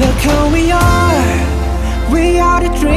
Look who we are the dream.